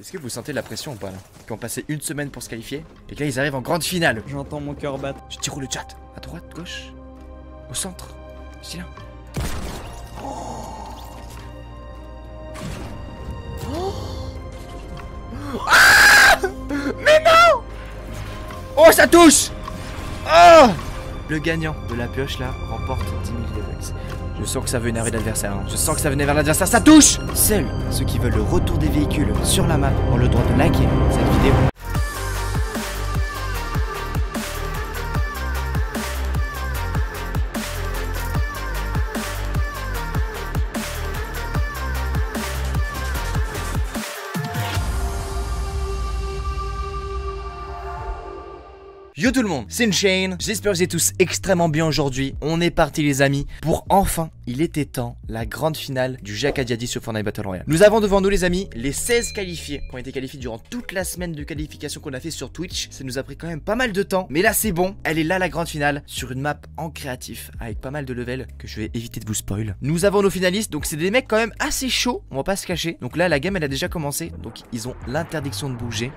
Est-ce que vous sentez de la pression ou pas là? Qui ont passé une semaine pour se qualifier et que là ils arrivent en grande finale. J'entends mon cœur battre. Je tire où le chat? À droite, gauche, au centre. Je suis là. Mais non! Oh ça touche! Oh! Le gagnant de la pioche là remporte 10 000 V-Bucks. Je sens que ça veut énerver l'adversaire, hein. Je sens que ça venait vers l'adversaire, ça touche! Seuls ceux qui veulent le retour des véhicules sur la map ont le droit de liker cette vidéo. Yo tout le monde, c'est Unchain, j'espère que vous êtes tous extrêmement bien aujourd'hui. On est parti les amis pour enfin, il était temps, la grande finale du Jacques a dit sur Fortnite Battle Royale. Nous avons devant nous les amis les 16 qualifiés qui ont été qualifiés durant toute la semaine de qualification qu'on a fait sur Twitch. Ça nous a pris quand même pas mal de temps, mais là c'est bon, elle est là la grande finale sur une map en créatif avec pas mal de levels que je vais éviter de vous spoil. Nous avons nos finalistes, donc c'est des mecs quand même assez chauds, on va pas se cacher. Donc là la game elle a déjà commencé, donc ils ont l'interdiction de bouger.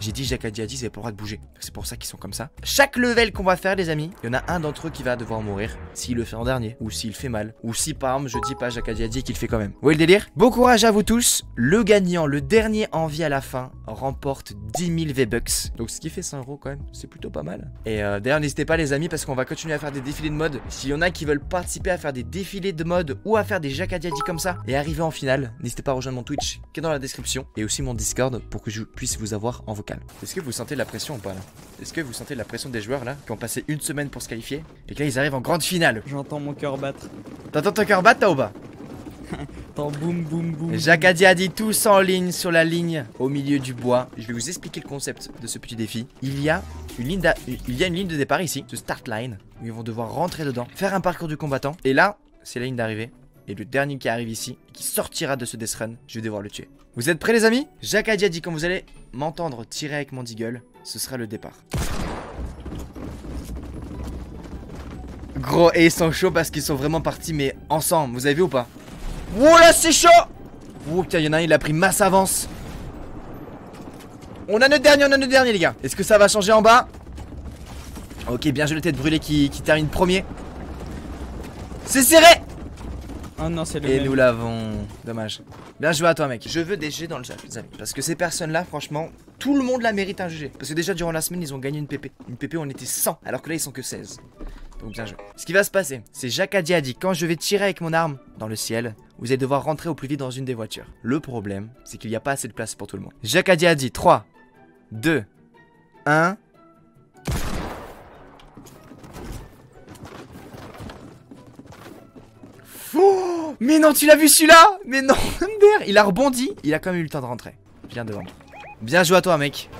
J'ai dit Jacques a dit, ils n'avaient pas le droit de bouger, c'est pour ça qu'ils sont comme ça. Chaque level qu'on va faire les amis, il y en a un d'entre eux qui va devoir mourir s'il le fait en dernier, ou s'il fait mal, ou si par exemple je dis pas Jacques a dit qu'il fait quand même. Vous voyez le délire? Bon courage à vous tous. Le gagnant, le dernier en vie à la fin, remporte 10 000 V-Bucks. Donc ce qui fait 100 € quand même, c'est plutôt pas mal. Et d'ailleurs n'hésitez pas les amis, parce qu'on va continuer à faire des défilés de mode. S'il y en a qui veulent participer à faire des défilés de mode ou à faire des Jacques a dit comme ça et arriver en finale, n'hésitez pas à rejoindre mon Twitch qui est dans la description, et aussi mon Discord pour que je puisse vous avoir en vocal. Est-ce que vous sentez de la pression ou pas là? Est-ce que vous sentez de la pression des joueurs là qui ont passé une semaine pour se qualifier et que là ils arrivent en grande finale? J'entends mon cœur battre. T'entends ton cœur battre là ou pas? T'entends boum boum boum. Jacques a dit tous en ligne sur la ligne au milieu du bois. Je vais vous expliquer le concept de ce petit défi. Il y a une ligne de départ ici, ce start line, où ils vont devoir rentrer dedans, faire un parcours du combattant, et là c'est la ligne d'arrivée. Et le dernier qui arrive ici, qui sortira de ce death run, je vais devoir le tuer. Vous êtes prêts les amis? Jacques a dit, quand vous allez m'entendre tirer avec mon deagle, ce sera le départ. Gros, et ils sont chauds parce qu'ils sont vraiment partis, mais ensemble, vous avez vu ou pas? Ouh là c'est chaud! Ouh putain, il y en a un, il a pris masse avance. On a notre dernier les gars. Est-ce que ça va changer en bas? Ok, bien joué le tête brûlée qui termine premier. C'est serré! Oh non, c'est le même. Et nous l'avons. Dommage. Bien joué à toi mec. Je veux des jets dans le chat les amis, parce que ces personnes là franchement, tout le monde la mérite un GG. Parce que déjà durant la semaine ils ont gagné une PP. Une PP on était 100, alors que là ils sont que 16. Donc bien joué. Ce qui va se passer, c'est Jacques a dit, quand je vais tirer avec mon arme dans le ciel, vous allez devoir rentrer au plus vite dans une des voitures. Le problème, c'est qu'il n'y a pas assez de place pour tout le monde. Jacques a dit 3, 2, 1. Oh, mais non, tu l'as vu celui-là? Mais non, il a rebondi. Il a quand même eu le temps de rentrer. Viens devant. Bien joué à toi, mec.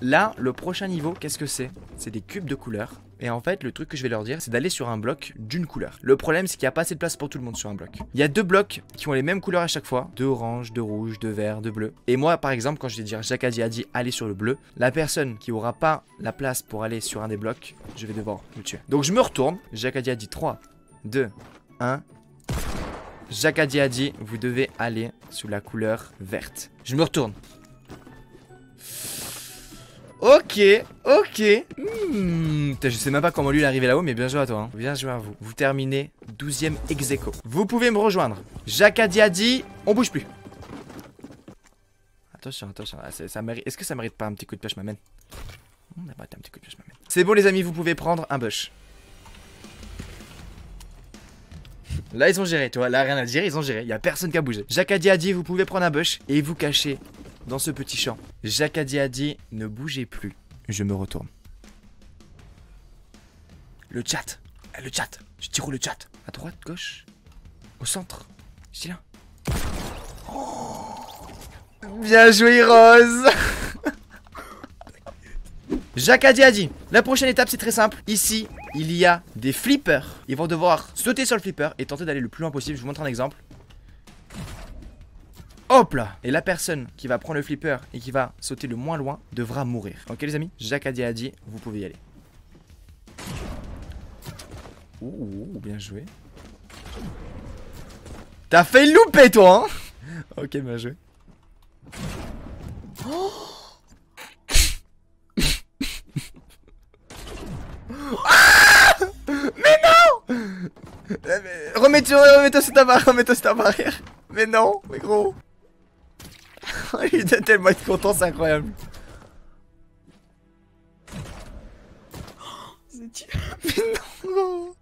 Là, le prochain niveau, qu'est-ce que c'est? C'est des cubes de couleurs. Et en fait, le truc que je vais leur dire, c'est d'aller sur un bloc d'une couleur. Le problème, c'est qu'il n'y a pas assez de place pour tout le monde sur un bloc. Il y a deux blocs qui ont les mêmes couleurs à chaque fois. De orange, de rouge, de vert, de bleu. Et moi, par exemple, quand je vais dire Jacques a dit aller sur le bleu, la personne qui aura pas la place pour aller sur un des blocs, je vais devoir le tuer. Donc je me retourne. Jacques a dit 3, 2, 1. Jacques a dit, vous devez aller sous la couleur verte. Je me retourne. Ok, ok. Putain, je sais même pas comment lui il est arrivé là-haut, mais bien joué à toi. Hein. Bien joué à vous. Vous terminez 12e ex aequo. Vous pouvez me rejoindre. Jacques a dit, on bouge plus. Attention, attention. Ah, est-ce que ça mérite pas un petit coup de pêche, ma man? On a pas un petit coup de pêche, ma man. C'est bon, les amis, vous pouvez prendre un bush. Là ils ont géré, tu vois, là rien à dire, ils ont géré, il n'y a personne qui a bougé. Jacques a dit, vous pouvez prendre un bush et vous cacher dans ce petit champ. Jacques a dit, ne bougez plus. Je me retourne. Le chat, je tire où le chat? À droite, gauche, au centre, je suis là. Oh, bien joué Rose. Jacques a dit, la prochaine étape c'est très simple, ici il y a des flippers. Ils vont devoir sauter sur le flipper et tenter d'aller le plus loin possible. Je vous montre un exemple. Hop là. Et la personne qui va prendre le flipper et qui va sauter le moins loin devra mourir. Ok les amis, Jacques a dit, vous pouvez y aller. Ouh, bien joué. T'as fait louper toi hein. Ok, bien joué. Oh ah mais non, remets-toi sur ta barrière, remets-toi sur ta barrière. Mais non, mais gros. Il était tellement content, c'est incroyable. Mais non, gros.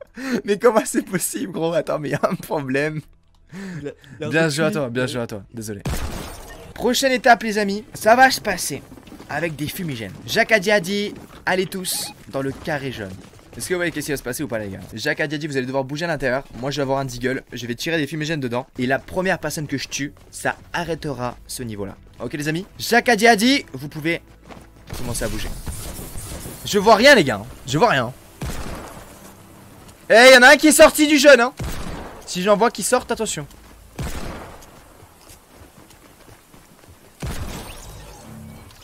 Mais comment c'est possible, gros? Attends, mais y'a un problème. Bien joué à toi, bien joué à toi. Désolé. Prochaine étape, les amis. Ça va se passer avec des fumigènes. Jacques a dit, allez tous dans le carré jaune. Est-ce que vous voyez qu'est-ce qui va se passer ou pas, les gars? Jacques a dit, vous allez devoir bouger à l'intérieur. Moi, je vais avoir un deagle. Je vais tirer des fumigènes dedans. Et la première personne que je tue, ça arrêtera ce niveau-là. Ok, les amis? Jacques a dit, vous pouvez commencer à bouger. Je vois rien, les gars. Je vois rien. Eh, y'en a un qui est sorti du jeune, hein. Si j'en vois qui sortent, attention.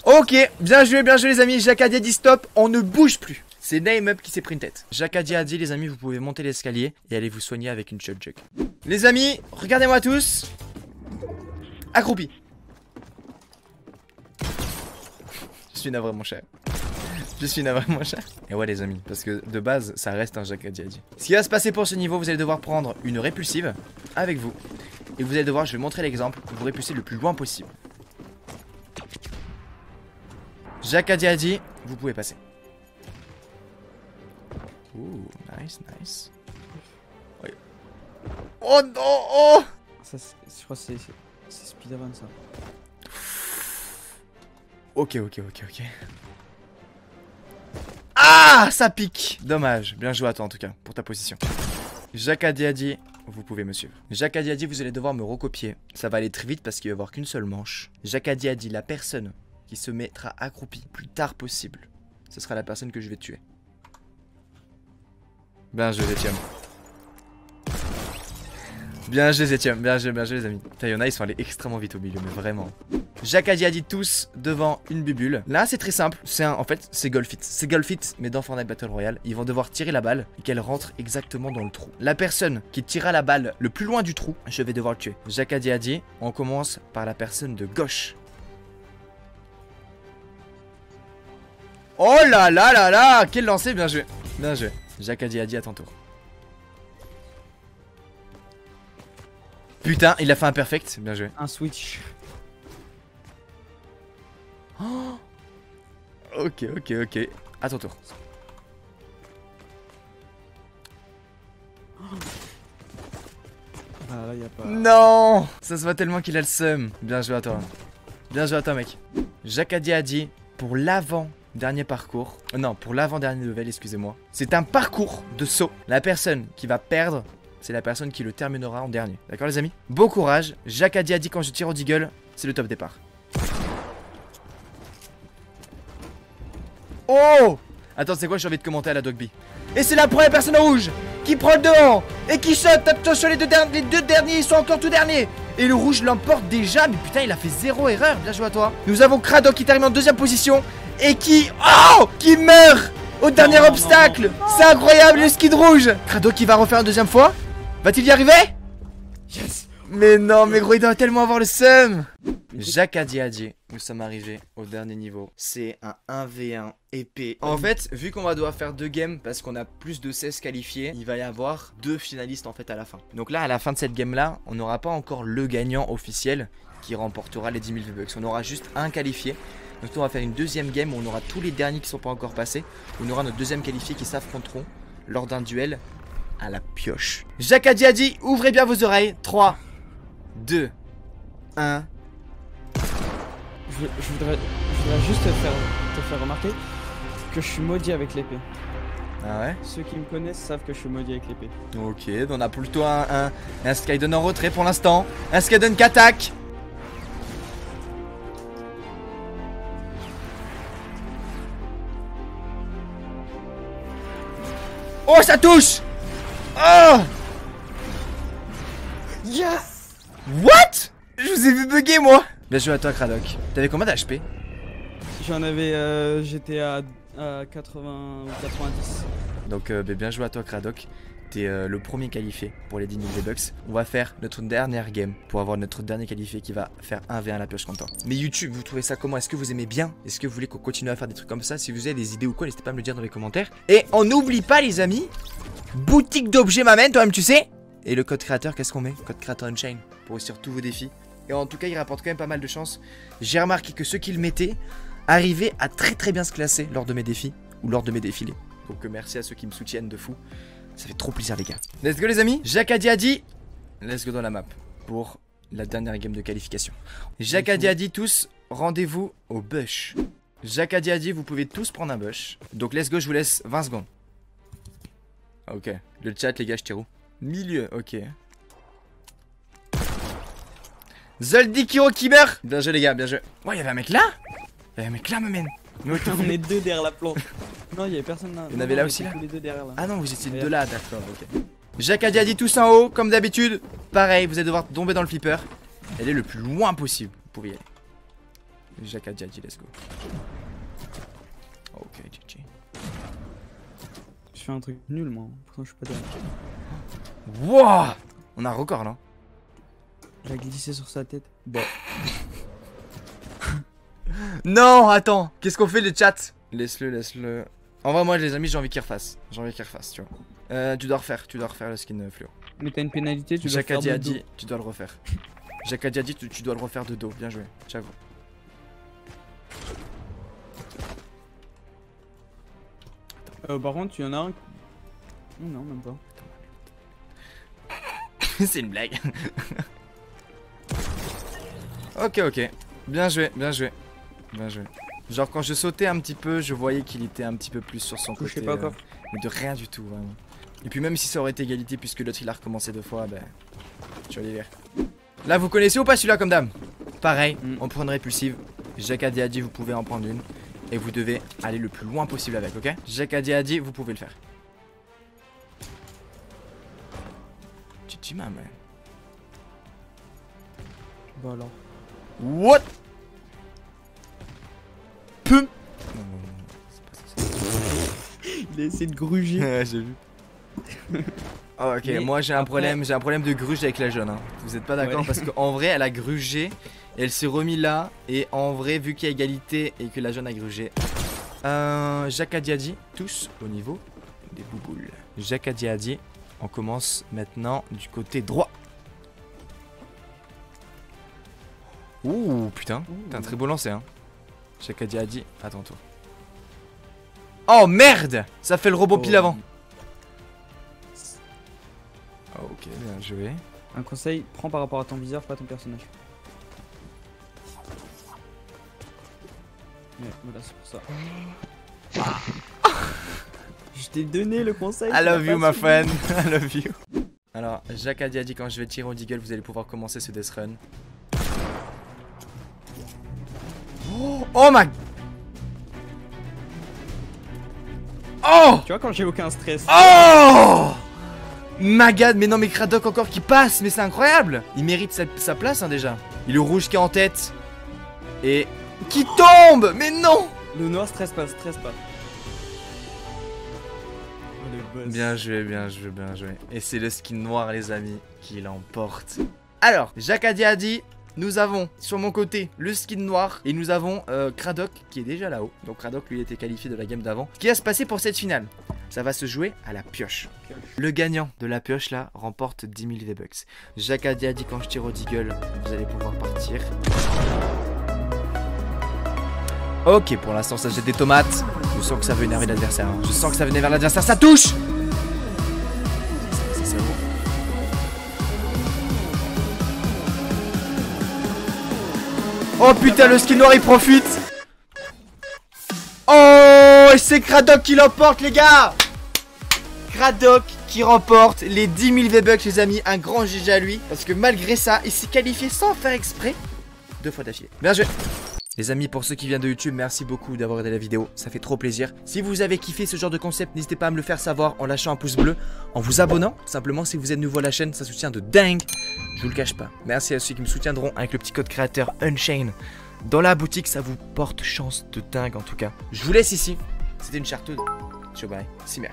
Ok, bien joué les amis. Jacques a dit stop, on ne bouge plus. C'est Name-Up qui s'est pris une tête. Jacques a dit les amis, vous pouvez monter l'escalier et aller vous soigner avec une shotjug. Les amis, regardez-moi tous. Accroupi. Je suis navré mon cher. Je suis navré mon cher. Et ouais les amis, parce que de base ça reste un Jacques a dit. Ce qui va se passer pour ce niveau, vous allez devoir prendre une répulsive avec vous. Et vous allez devoir, je vais montrer l'exemple, vous répulser le plus loin possible. Jacques a dit, vous pouvez passer. Ouh, nice, nice. Oui. Oh non, oh ça, je crois que c'est speedrun ça. Ok, ok, ok, ok. Ah, ça pique. Dommage, bien joué à toi en tout cas, pour ta position. Jacques a dit, vous pouvez me suivre. Jacques a dit, vous allez devoir me recopier. Ça va aller très vite parce qu'il va y avoir qu'une seule manche. Jacques a dit, la personne qui se mettra accroupi plus tard possible, ce sera la personne que je vais tuer. Bien joué Zetium. Bien joué Zetium, bien joué les amis. Putain, y'en a, ils sont allés extrêmement vite au milieu, mais vraiment. Jacques a dit tous devant une bubule. Là c'est très simple, c'est un, en fait c'est Golfit. C'est Golfit mais dans Fortnite Battle Royale. Ils vont devoir tirer la balle et qu'elle rentre exactement dans le trou. La personne qui tira la balle le plus loin du trou, je vais devoir le tuer. Jacques a dit, on commence par la personne de gauche. Oh là là là là, quel lancer, bien joué. Bien joué. Jacques a dit à ton tour. Putain, il a fait un perfect, bien joué. Un switch. Oh ok, ok, ok. À ton tour. Ah, là, y a pas... Non, ça se voit tellement qu'il a le seum. Bien joué à toi. Bien joué à toi, mec. Jacques a dit pour l'avant. Dernier parcours, non pour l'avant-dernier level, excusez-moi. C'est un parcours de saut. La personne qui va perdre, c'est la personne qui le terminera en dernier. D'accord les amis? Bon courage, Jacques a dit quand je tire au deagle, c'est le top départ. Oh! Attends, c'est quoi, j'ai envie de commenter à la Dogby. Et c'est la première personne rouge qui prend le devant et qui saute. Attention, les deux derniers, ils sont encore tout derniers. Et le rouge l'emporte déjà, mais putain, il a fait zéro erreur. Bien joué à toi. Nous avons Cradok qui termine en deuxième position. Et qui... Oh, qui meurt au dernier obstacle. C'est incroyable, le skid rouge. Cradok qui va refaire une deuxième fois. Va-t-il y arriver? Yes. Mais non, mais gros, il doit tellement avoir le seum. Jacques a dit, nous sommes arrivés au dernier niveau. C'est un 1v1 épée. En fait, vu qu'on va devoir faire deux games parce qu'on a plus de 16 qualifiés, il va y avoir deux finalistes en fait à la fin. Donc là, à la fin de cette game là, on n'aura pas encore le gagnant officiel qui remportera les 10 000 V-Bucks. On aura juste un qualifié. Donc on va faire une deuxième game où on aura tous les derniers qui sont pas encore passés. On aura nos deuxièmes qualifiés qui s'affronteront lors d'un duel à la pioche. Jacques a dit, ouvrez bien vos oreilles. 3, 2, 1. Je voudrais juste te faire remarquer que je suis maudit avec l'épée. Ah ouais? Ceux qui me connaissent savent que je suis maudit avec l'épée. Ok, donc on a plutôt un Skydon en retrait pour l'instant. Un Skydon qui attaque. Oh, ça touche! Oh! Yes! What? Je vous ai vu bugger, moi! Bien joué à toi, Cradok. T'avais combien d'HP? J'en avais... j'étais à 80 ou 90. Donc, bien joué à toi, Cradok. t'es le premier qualifié pour les 10 000 V-Bucks. On va faire notre dernière game pour avoir notre dernier qualifié qui va faire 1v1 la pioche contre toi. Mais YouTube, vous trouvez ça comment? Est-ce que vous aimez bien? Est-ce que vous voulez qu'on continue à faire des trucs comme ça? Si vous avez des idées ou quoi, n'hésitez pas à me le dire dans les commentaires. Et on n'oublie pas les amis, boutique d'objets m'amène, toi-même tu sais. Et le code créateur, qu'est-ce qu'on met? Code créateur Unchain pour réussir tous vos défis. Et en tout cas, il rapporte quand même pas mal de chance. J'ai remarqué que ceux qui le mettaient arrivaient à très bien se classer lors de mes défis ou lors de mes défilés. Donc merci à ceux qui me soutiennent de fou. Ça fait trop plaisir les gars. Let's go les amis. Jacques a dit, let's go dans la map pour la dernière game de qualification. Jacques a dit tous, rendez-vous au bush. Jacques a dit, vous pouvez tous prendre un bush. Donc let's go, je vous laisse 20 secondes. Ok, le chat les gars, je tire où? Milieu, ok. Zeldikiro qui meurt. Bien joué les gars, bien joué. Ouais, y'avait un mec là. Y'avait un mec là, ma man. Mais on est deux derrière la plante. Non, y'avait personne là. Y'en avait là aussi là, les deux derrière, là. Ah non, vous étiez deux là, d'accord, ok. Jacques a dit tous en haut, comme d'habitude. Pareil, vous allez devoir tomber dans le flipper. Elle est le plus loin possible, vous pouvez y aller. Jacques a dit, let's go. Ok, GG. Je fais un truc nul moi, pourtant je suis pas derrière. Wouah, on a un record là. Il a glissé sur sa tête. Bon. Non, attends, qu'est-ce qu'on fait le chat? Laisse-le, laisse-le. En vrai, moi, les amis, j'ai envie qu'il refasse. J'ai envie qu'il refasse, tu vois. Tu dois refaire le skin fluo. Mais t'as une pénalité, tu dois le refaire. Jacques a dit, tu dois le refaire. Jacques a dit, tu dois le refaire de dos. Bien joué, ciao. Par contre, il y en a un. Non, même pas. C'est une blague. Ok, ok. Bien joué, bien joué. Bien joué. Genre, quand je sautais un petit peu, je voyais qu'il était un petit peu plus sur son côté. Mais de rien du tout, vraiment. Et puis, même si ça aurait été égalité, puisque l'autre il a recommencé deux fois, ben. Tu vas les verres. Là, vous connaissez ou pas celui-là comme dame? Pareil, on prend une répulsive. Jacques a dit, vous pouvez en prendre une. Et vous devez aller le plus loin possible avec, ok? Jacques a dit, vous pouvez le faire. Chichi maman. Bah alors. What? Pum! Non, non, non, c'est pas ça. Il a essayé de gruger. Ouais, j'ai vu. Oh, ok, mais moi j'ai un problème, de gruge avec la jeune. Hein. Vous êtes pas d'accord? Ouais. Parce qu'en vrai, elle a grugé. Et elle s'est remis là, et en vrai, vu qu'il y a égalité et que la jeune a grugé. Jacques a dit, tous au niveau des bouboules. Jacques a dit, on commence maintenant du côté droit. Ouh, putain, t'as un très beau lancer, hein. Jacques a dit, attends toi. Oh merde, ça fait le robot pile avant. Ok, bien joué. Un conseil, prends par rapport à ton viseur, pas ton personnage. Voilà, c'est pour ça. Je t'ai donné le conseil. I love you, ma fan. I love you. Alors, Jacques a dit quand je vais tirer au deagle, vous allez pouvoir commencer ce death run. Oh my. Oh. Tu vois, quand j'ai aucun stress. Oh my god, mais non, mais Cradok encore qui passe, mais c'est incroyable. Il mérite sa place, hein, déjà. Il est rouge qui est en tête. Et. Qui tombe! Mais non! Le noir stresse pas, Bien joué, Et c'est le skin noir, les amis, qui l'emporte. Alors, Jacques a dit, nous avons sur mon côté le skin noir et nous avons Cradok qui est déjà là-haut. Donc Cradok, lui, était qualifié de la game d'avant. Ce qui va se passer pour cette finale, ça va se jouer à la pioche. Le gagnant de la pioche, là, remporte 10 000 V-Bucks. Jacques a dit, quand je tire au deagle, vous allez pouvoir partir. Ok, pour l'instant ça jette des tomates. Je sens que ça veut énerver l'adversaire. Je sens que ça veut énerver l'adversaire. Ça touche. C'est bon. Oh putain, le skin noir il profite. Oh, et c'est Cradok qui l'emporte les gars. Cradok qui remporte les 10 000 V-Bucks les amis. Un grand GG à lui. Parce que malgré ça, il s'est qualifié sans faire exprès. Deux fois d'affilée. Bien joué. Les amis, pour ceux qui viennent de YouTube, merci beaucoup d'avoir regardé la vidéo, ça fait trop plaisir. Si vous avez kiffé ce genre de concept, n'hésitez pas à me le faire savoir en lâchant un pouce bleu, en vous abonnant, tout simplement si vous êtes nouveau à la chaîne, ça soutient de dingue, je vous le cache pas. Merci à ceux qui me soutiendront avec le petit code créateur Unchain dans la boutique, ça vous porte chance de dingue en tout cas. Je vous laisse ici, c'était une chartoude, ciao bye, cimer.